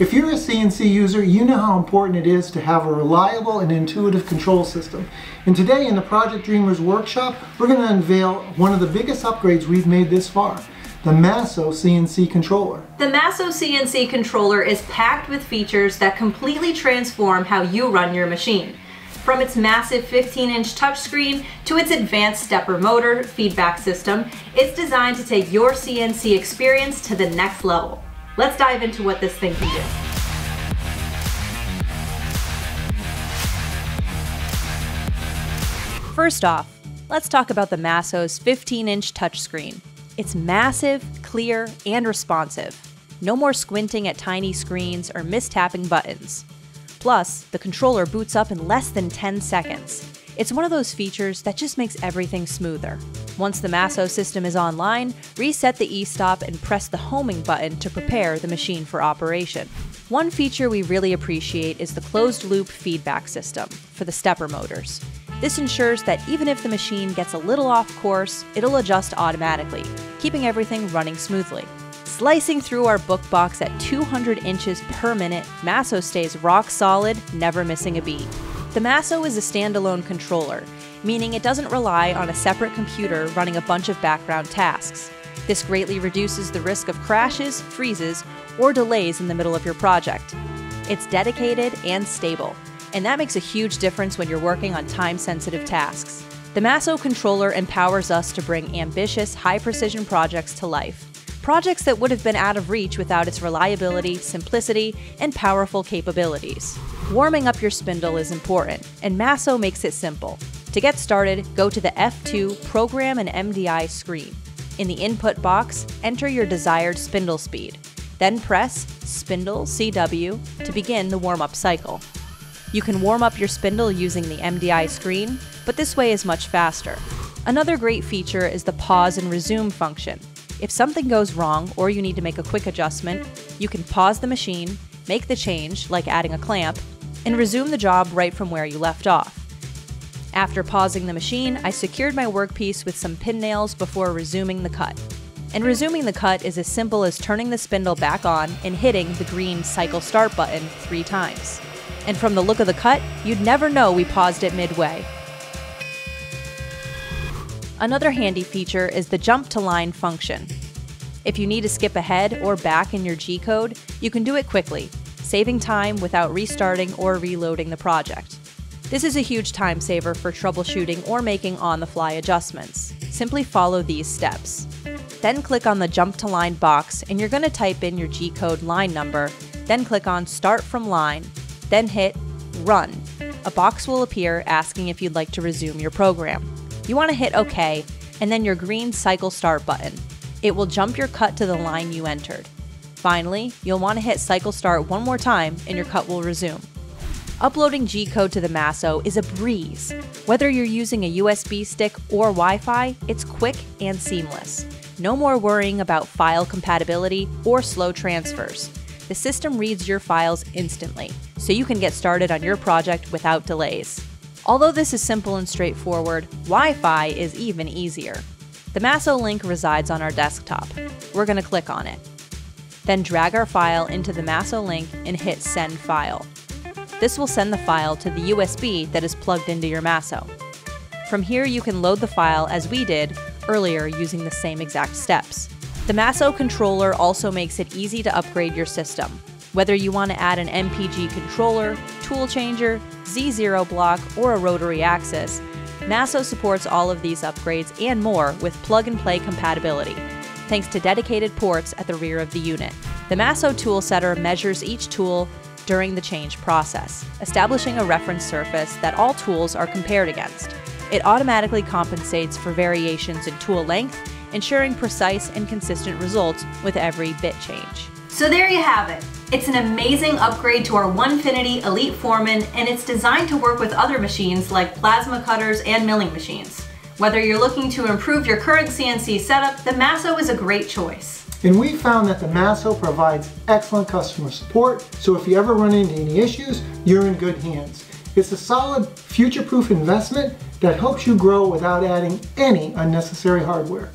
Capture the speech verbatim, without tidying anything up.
If you're a C N C user, you know how important it is to have a reliable and intuitive control system. And today in the Project Dreamers workshop, we're going to unveil one of the biggest upgrades we've made this far. The Maso C N C controller. The Maso C N C controller is packed with features that completely transform how you run your machine. From its massive fifteen inch touchscreen to its advanced stepper motor feedback system, it's designed to take your C N C experience to the next level. Let's dive into what this thing can do. First off, let's talk about the Maso's fifteen inch touchscreen. It's massive, clear, and responsive. No more squinting at tiny screens or mistapping buttons. Plus, the controller boots up in less than ten seconds. It's one of those features that just makes everything smoother. Once the Maso system is online, reset the e-stop and press the homing button to prepare the machine for operation. One feature we really appreciate is the closed-loop feedback system for the stepper motors. This ensures that even if the machine gets a little off course, it'll adjust automatically, keeping everything running smoothly. Slicing through our book box at two hundred inches per minute, Maso stays rock solid, never missing a beat. The Maso is a standalone controller, meaning it doesn't rely on a separate computer running a bunch of background tasks. This greatly reduces the risk of crashes, freezes, or delays in the middle of your project. It's dedicated and stable, and that makes a huge difference when you're working on time-sensitive tasks. The Maso controller empowers us to bring ambitious, high-precision projects to life. Projects that would have been out of reach without its reliability, simplicity, and powerful capabilities. Warming up your spindle is important, and Maso makes it simple. To get started, go to the F two Program and M D I screen. In the input box, enter your desired spindle speed. Then press Spindle C W to begin the warm-up cycle. You can warm up your spindle using the M D I screen, but this way is much faster. Another great feature is the pause and resume function. If something goes wrong or you need to make a quick adjustment, you can pause the machine, make the change, like adding a clamp, and resume the job right from where you left off. After pausing the machine, I secured my workpiece with some pin nails before resuming the cut. And resuming the cut is as simple as turning the spindle back on and hitting the green cycle start button three times. And from the look of the cut, you'd never know we paused it midway. Another handy feature is the jump to line function. If you need to skip ahead or back in your G-code, you can do it quickly, saving time without restarting or reloading the project. This is a huge time saver for troubleshooting or making on-the-fly adjustments. Simply follow these steps. Then click on the jump to line box and you're going to type in your G-code line number, then click on start from line, then hit Run. A box will appear asking if you'd like to resume your program. You want to hit OK, and then your green Cycle Start button. It will jump your cut to the line you entered. Finally, you'll want to hit Cycle Start one more time and your cut will resume. Uploading G-code to the Maso is a breeze. Whether you're using a U S B stick or Wi-Fi, it's quick and seamless. No more worrying about file compatibility or slow transfers. The system reads your files instantly, so you can get started on your project without delays. Although this is simple and straightforward, Wi-Fi is even easier. The Maso link resides on our desktop. We're going to click on it. Then drag our file into the Maso link and hit Send File. This will send the file to the U S B that is plugged into your Maso. From here you can load the file as we did earlier using the same exact steps. The Maso controller also makes it easy to upgrade your system. Whether you want to add an M P G controller, tool changer, Z zero block, or a rotary axis, Maso supports all of these upgrades and more with plug-and-play compatibility, thanks to dedicated ports at the rear of the unit. The Maso tool setter measures each tool during the change process, establishing a reference surface that all tools are compared against. It automatically compensates for variations in tool length, ensuring precise and consistent results with every bit change. So there you have it. It's an amazing upgrade to our Onefinity Elite Foreman, and it's designed to work with other machines like plasma cutters and milling machines. Whether you're looking to improve your current C N C setup, the Maso is a great choice. And we found that the Maso provides excellent customer support, so if you ever run into any issues, you're in good hands. It's a solid, future-proof investment that helps you grow without adding any unnecessary hardware.